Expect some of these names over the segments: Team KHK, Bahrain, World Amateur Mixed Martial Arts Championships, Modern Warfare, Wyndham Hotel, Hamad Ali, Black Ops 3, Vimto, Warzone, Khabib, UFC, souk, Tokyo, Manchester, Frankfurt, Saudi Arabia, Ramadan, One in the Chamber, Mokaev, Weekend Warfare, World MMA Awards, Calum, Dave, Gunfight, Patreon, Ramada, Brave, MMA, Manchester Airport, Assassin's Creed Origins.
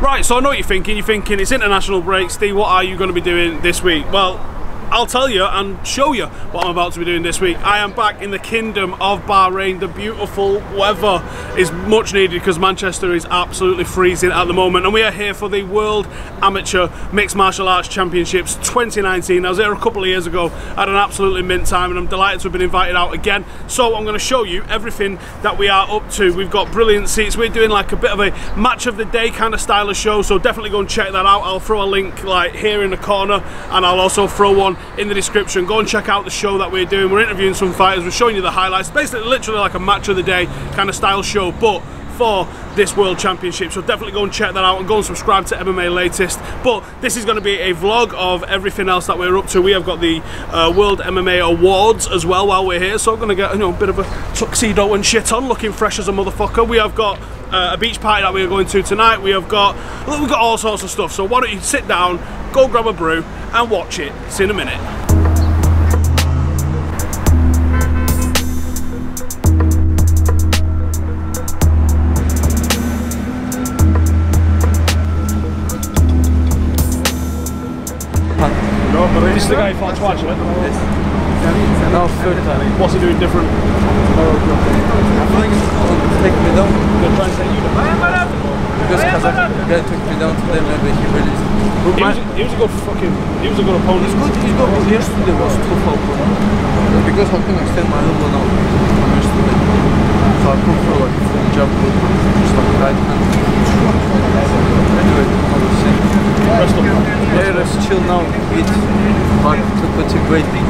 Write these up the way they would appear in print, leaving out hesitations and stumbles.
Right, so I know what you're thinking it's international break, Steve, what are you going to be doing this week? Well, I'll tell you and show you what I'm about to be doing this week. I am back in the Kingdom of Bahrain. The beautiful weather is much needed because Manchester is absolutely freezing at the moment. And we are here for the World Amateur Mixed Martial Arts Championships 2019. I was there a couple of years ago, had an absolutely mint time, and I'm delighted to have been invited out again. So I'm going to show you everything that we are up to. We've got brilliant seats. We're doing like a bit of a match of the day kind of style of show. So definitely go and check that out. I'll throw a link like here in the corner, and I'll also throw one in the description. Go and check out the show that we're doing. We're interviewing some fighters, we're showing you the highlights, basically literally like a match of the day kind of style show, but for this World Championship. So definitely go and check that out and go and subscribe to MMA Latest. But this is going to be a vlog of everything else that we're up to. We have got the World MMA Awards as well while we're here, so I'm going to get, you know, a bit of a tuxedo and shit on, looking fresh as a motherfucker. We have got a beach party that we're going to tonight. We've got all sorts of stuff. So why don't you sit down, go grab a brew, and watch it. See you in a minute. This is the guy who fought twice, right? No, third time. What's he doing different? I think he's taking me down. They're trying to take you down. Because Kazakh guy took me down today, maybe he released me. He was a good opponent. He's good. Yesterday was too far. Because I couldn't extend my elbow now. So I put for like full jump, just like right hand. Anyway, I was saying. Rest up. Yeah, rest chill now. Eat. But it's a great thing.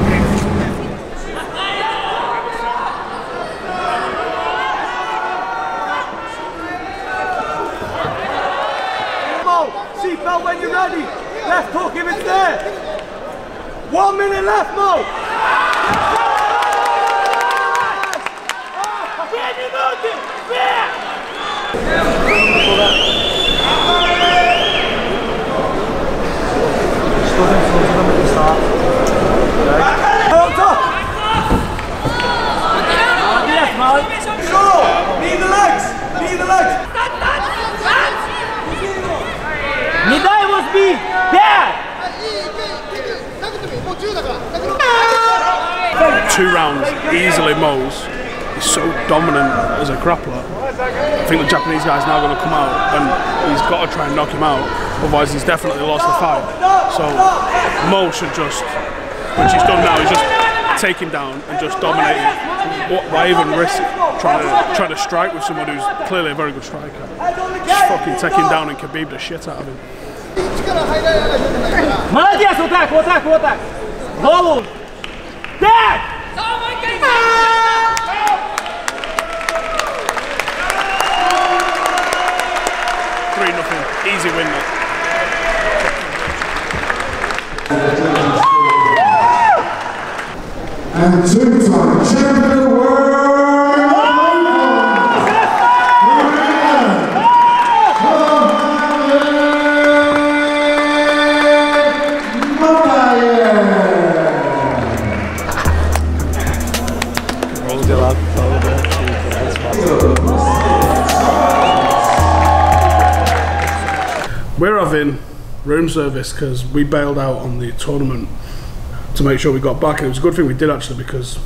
Seatbelt when you're ready. Left hook if it's there. 1 minute left, Mo. Two rounds, easily Mo's. He's so dominant as a grappler. I think the Japanese guy's now going to come out and he's got to try and knock him out, otherwise he's definitely lost the fight. So Mo should just, which he's done now, he's just take him down and just dominate him. Why even risk trying to strike with someone who's clearly a very good striker? Just fucking take him down and Khabib the shit out of him. Молодец, вот так, вот так, вот так. Голову. Back! Three nothing. Easy win. And two-time champion of the world. We're having room service because we bailed out on the tournament to make sure we got back, and it was a good thing we did actually because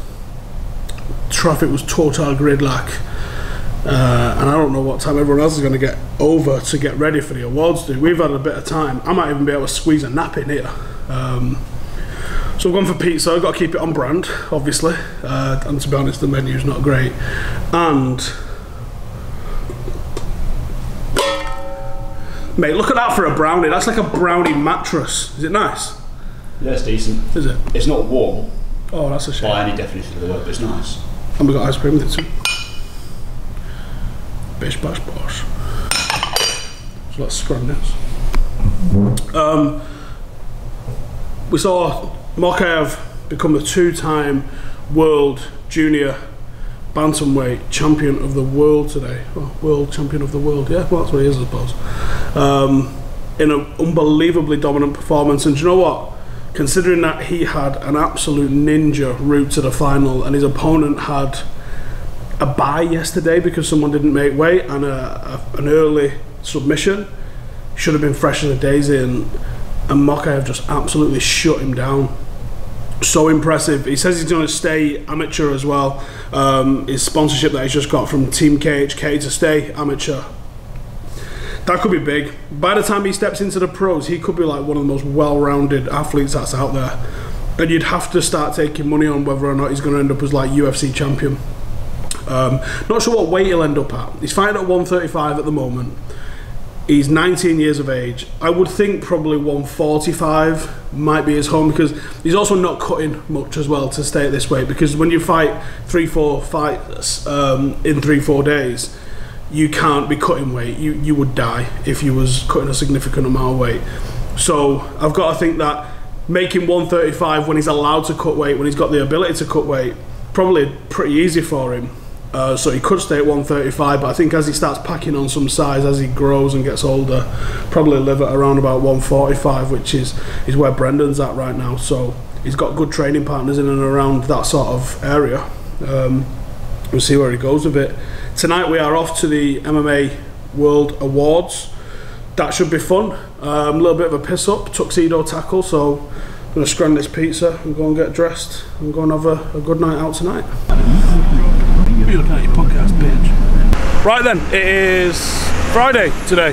traffic was total gridlock, and I don't know what time everyone else is going to get over to get ready for the awards. We've had a bit of time. I might even be able to squeeze a nap in here. So I've gone for pizza. I've got to keep it on brand, obviously, and to be honest the menu's not great, and mate, look at that for a brownie. That's like a brownie mattress. Is it nice? Yeah, it's decent. Is it? It's not warm. Oh, that's a shame. By any definition of the word, but it's nice. And we got ice cream with it too. Bish, bash, bosh. So let's scram this. We saw Mokaev become the two-time world junior bantamweight champion of the world today. Oh, world champion of the world. Yeah, well, that's what he is, I suppose. In an unbelievably dominant performance, and do you know what, considering that he had an absolute ninja route to the final and his opponent had a bye yesterday because someone didn't make weight and an early submission, should have been fresh as a daisy, and Mokaev just absolutely shut him down. So impressive. He says he's going to stay amateur as well. His sponsorship that he's just got from Team KHK to stay amateur. That could be big. By the time he steps into the pros, he could be like one of the most well-rounded athletes that's out there. And you'd have to start taking money on whether or not he's going to end up as like UFC champion. Not sure what weight he'll end up at. He's fighting at 135 at the moment. He's 19 years of age. I would think probably 145 might be his home, because he's also not cutting much as well to stay at this weight, because when you fight 3-4 fights in 3-4 days, you can't be cutting weight. You would die if you was cutting a significant amount of weight. So I've got to think that making 135 when he's allowed to cut weight, when he's got the ability to cut weight, probably pretty easy for him. So he could stay at 135, but I think as he starts packing on some size, as he grows and gets older, probably live at around about 145, which is where Brendan's at right now. So he's got good training partners in and around that sort of area. We'll see where he goes with it. Tonight we are off to the MMA World Awards. That should be fun. A little bit of a piss up, tuxedo tackle, so I'm going to scran this pizza and go and get dressed and go and have a good night out tonight. You're looking at your podcast, bitch. Right then, it is Friday today.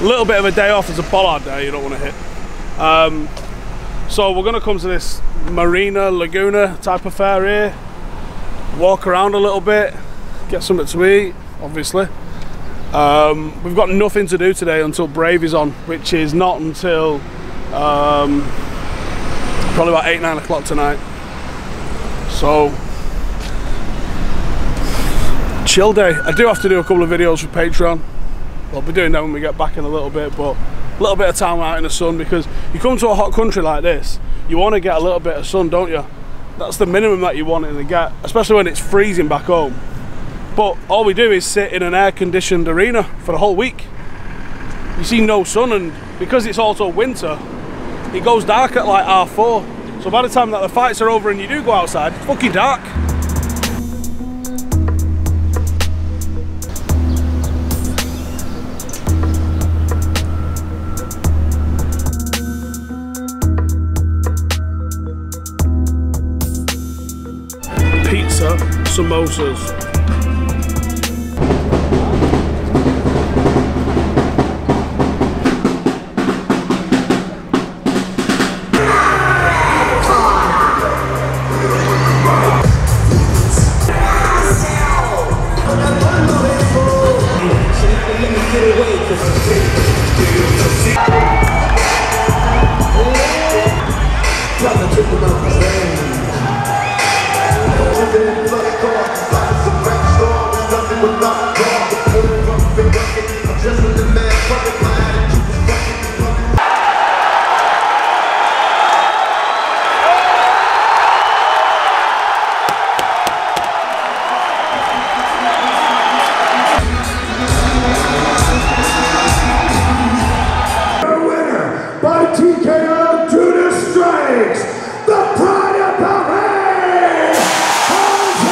A little bit of a day off. It's a bollard day you don't want to hit. So we're going to come to this marina, laguna type of fair here. Walk around a little bit. Get something to eat, obviously. We've got nothing to do today until Brave is on, which is not until probably about 8, 9 o'clock tonight. So chill day. I do have to do a couple of videos for Patreon. I'll be doing that when we get back in a little bit, but a little bit of time out in the sun, because you come to a hot country like this, you want to get a little bit of sun, don't you? That's the minimum that you want to get, especially when it's freezing back home. But all we do is sit in an air-conditioned arena for the whole week. You see no sun, and because it's also winter, it goes dark at like 4:30. So by the time that the fights are over and you do go outside, it's fucking dark. Pizza, samosas. The pride of Bahrain!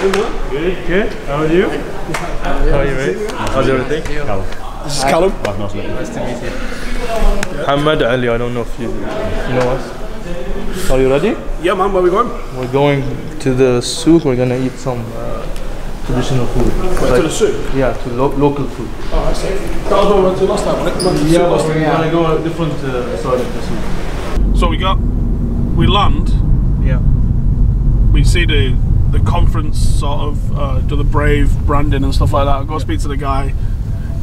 Good, good. How are you? How are you, mate? How's everything? Calum. This is Calum. Nice to meet you. Hamad Ali, I don't know if you know us. Are you ready? Yeah, man. Where are we going? We're going to the souk. We're going to eat some traditional food. Wait, to the souk? Yeah, to local food. Oh, I see. That was what we went to last time, wasn't it? Yeah, but we're going to go a different side of the souk. So we land. Yeah. We see the conference sort of do the Brave branding and stuff like that. I go speak to the guy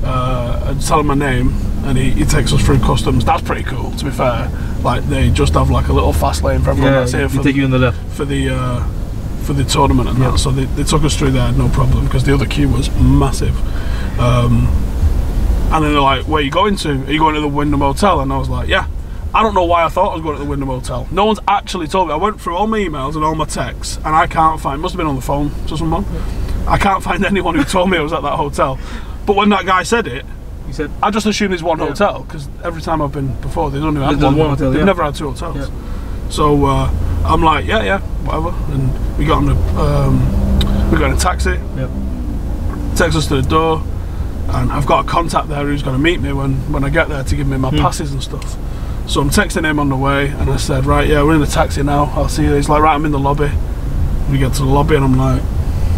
and tell him my name, and he takes us through customs. That's pretty cool, to be fair. Like they just have like a little fast lane for everyone that's here. Take you in the left for the tournament and that. So they took us through there, no problem, because the other queue was massive. And then they're like, "Where are you going to? Are you going to the Wyndham Hotel?" And I was like, "Yeah." I don't know why I thought I was going to the Wyndham Hotel. No one's actually told me. I went through all my emails and all my texts, and I can't find. Must have been on the phone to someone. I can't find anyone who told me I was at that hotel. But when that guy said it, he said, I just assumed there's one hotel, because every time I've been before, they don't even have one hotel. They've never had two hotels. Yeah. So I'm like, yeah, whatever. And we got in a taxi. Yeah. Takes us to the door, and I've got a contact there who's going to meet me when I get there to give me my passes and stuff. So I'm texting him on the way, and I said, right, yeah, we're in the taxi now, I'll see you. He's like, right, I'm in the lobby. We get to the lobby, and I'm like,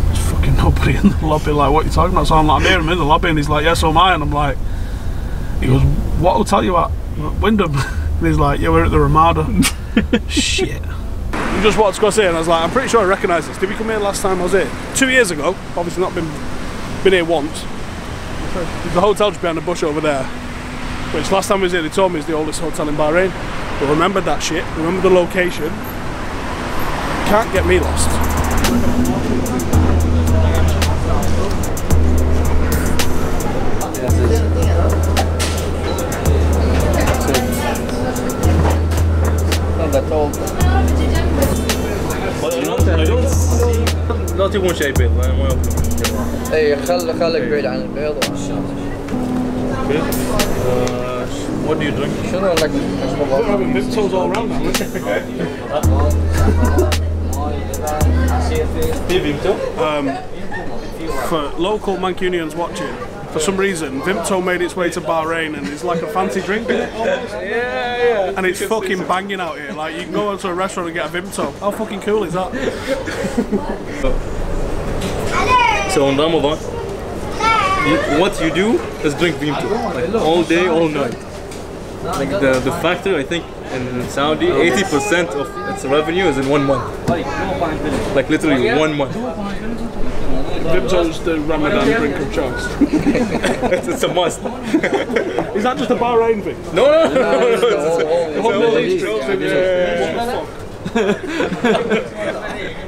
there's fucking nobody in the lobby, like, what are you talking about? So I'm like, I'm here, I'm in the lobby, and he's like, yeah, so am I. And I'm like, he goes, what hotel you at? Wyndham. And he's like, yeah, we're at the Ramada. Shit. We just walked across here, and I was like, I'm pretty sure I recognise this. Did we come here last time I was here? 2 years ago, obviously not been here once. The hotel's behind the bush over there, which last time we was here they told me is the oldest hotel in Bahrain. But remember that shit, remember the location. Can't get me lost. Not that old. I don't see. Not even شيء بيض. اي خليك بعيد عن البيض. Okay. What do you drink? Should I like Vimto's all around now? Okay. Vimto? For local Mancunians watching, for some reason, Vimto made its way to Bahrain, and it's like a fancy drink, isn't it? Yeah. And it's fucking banging out here. Like, you can go to a restaurant and get a Vimto. How fucking cool is that? So on Ramadan, what you do is drink Vimto, like all day, all night. Like the factor, I think, in Saudi, 80% of its revenue is in 1 month. Like literally 1 month. Vimto's the Ramadan drink of choice. It's a must. Is that just a Bahrain thing? No. It's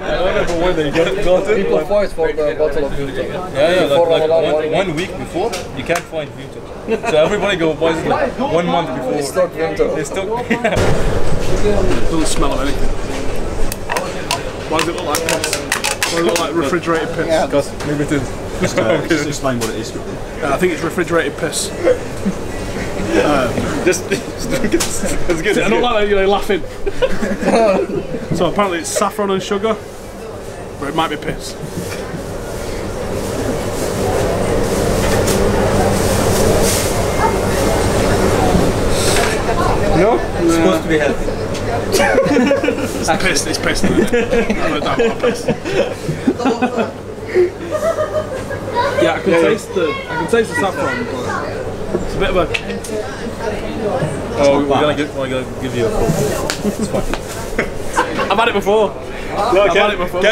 I don't know when they got it. People fight for the bottle of Vimto. Yeah, like 1 week before, you can't find Vimto. So everybody goes boys like 1 month before. It's not Vimto. It's still. It doesn't smell of anything. Why does it look like this? Why does it look like refrigerated piss? Yeah, because maybe it is. Just explain what it is. I think it's refrigerated piss. Just drink it. It's good. I don't like that you're laughing. So apparently it's saffron and sugar, but it might be piss. No? It's supposed to be healthy. It's piss, isn't it? I don't want piss. Yeah, I can taste the saffron, but it's a bit of a... Oh, we're gonna give you a cold. It's fine. I've had it before. No, I've had it before. I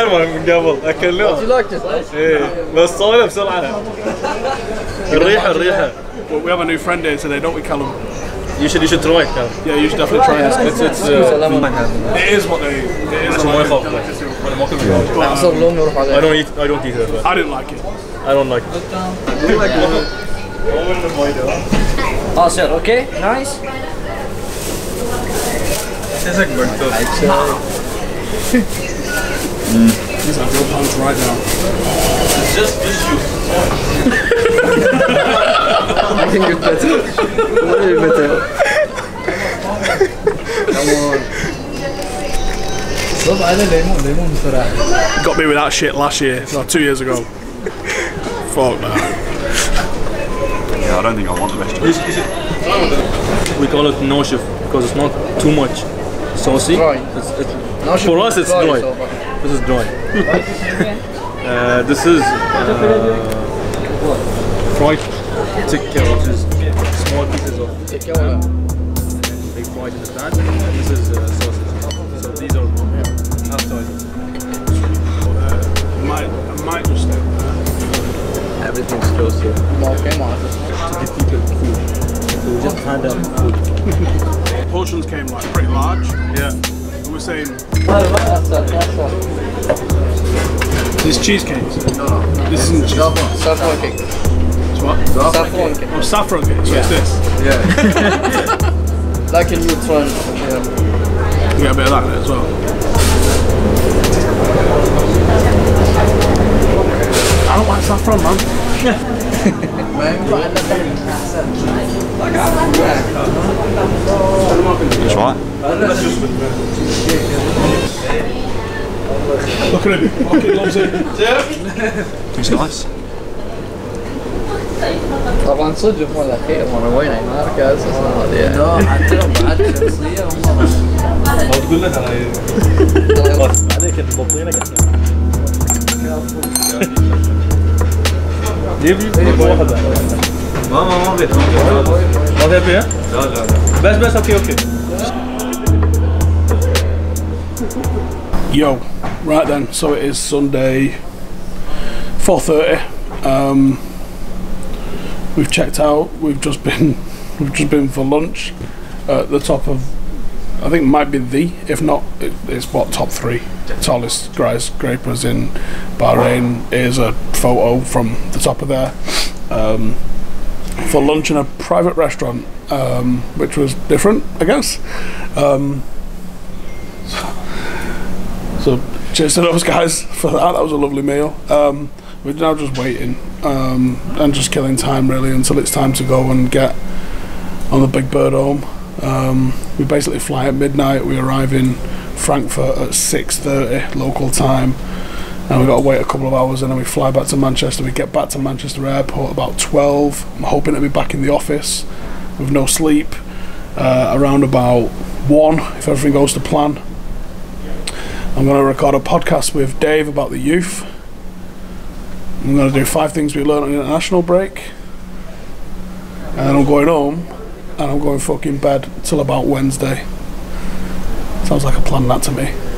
can look. Did you like this? Yeah. But صايله بسرعة. الريحة الريحة. We have a new friend here today, don't we, Calum? You should try it, Calum. Yeah, you should definitely try this. It is what they... It is my fault. I don't eat it. I didn't like it. I don't like it. Oh, sir, okay, nice. It tastes like burnt toast. These are real punch right now. It's just issues. I think it's better. Way better. Come on. Got me with that shit last year, no, 2 years ago. Fuck man. Yeah, I don't think I want the best. We call it noshif because it's not too much saucy. It's for us it's dry. This is dry. This is fried tikka, which is small pieces of tikka and they fried in the pan. And this is sausage. So these are half sizes. I might just stay with that. Everything's close here. Okay, to give people food. So we just hand out food. Portions came like pretty large. Yeah. We were saying. This cheesecake. No, no. This isn't saffron cake. It's what? Saffron cake. Oh, saffron cake. So yeah. It's this. Yeah. Like a new trend. Yeah. We got a bit of that there as well. I don't like saffron, man. That's right. Look at him, fucking loves it. It's nice. طبعا صدق مو الاخير مره وين عمارك اساسا هذه لا عندهم بعد شخصيه هم ما تقول لك على عليك تبطينك ليفي واحد ما بيت ما تبي ها؟ لا لا بس اوكي Yo, right then, so it is Sunday 4:30. We've checked out, we've just been for lunch at the top of, I think it might be the, if not, it's what, top three tallest skyscrapers in Bahrain. Here's a photo from the top of there. For lunch in a private restaurant, which was different, I guess. So cheers to those guys for that, that was a lovely meal. We're now just waiting and just killing time really until it's time to go and get on the big bird home. We basically fly at midnight, we arrive in Frankfurt at 6:30 local time and we've got to wait a couple of hours and then we fly back to Manchester. We get back to Manchester Airport about 12, I'm hoping to be back in the office with no sleep around about 1 if everything goes to plan. I'm going to record a podcast with Dave about the youth. I'm going to do 5 things we learned on the international break. And then I'm going home and I'm going fucking bed till about Wednesday. Sounds like a plan that to me.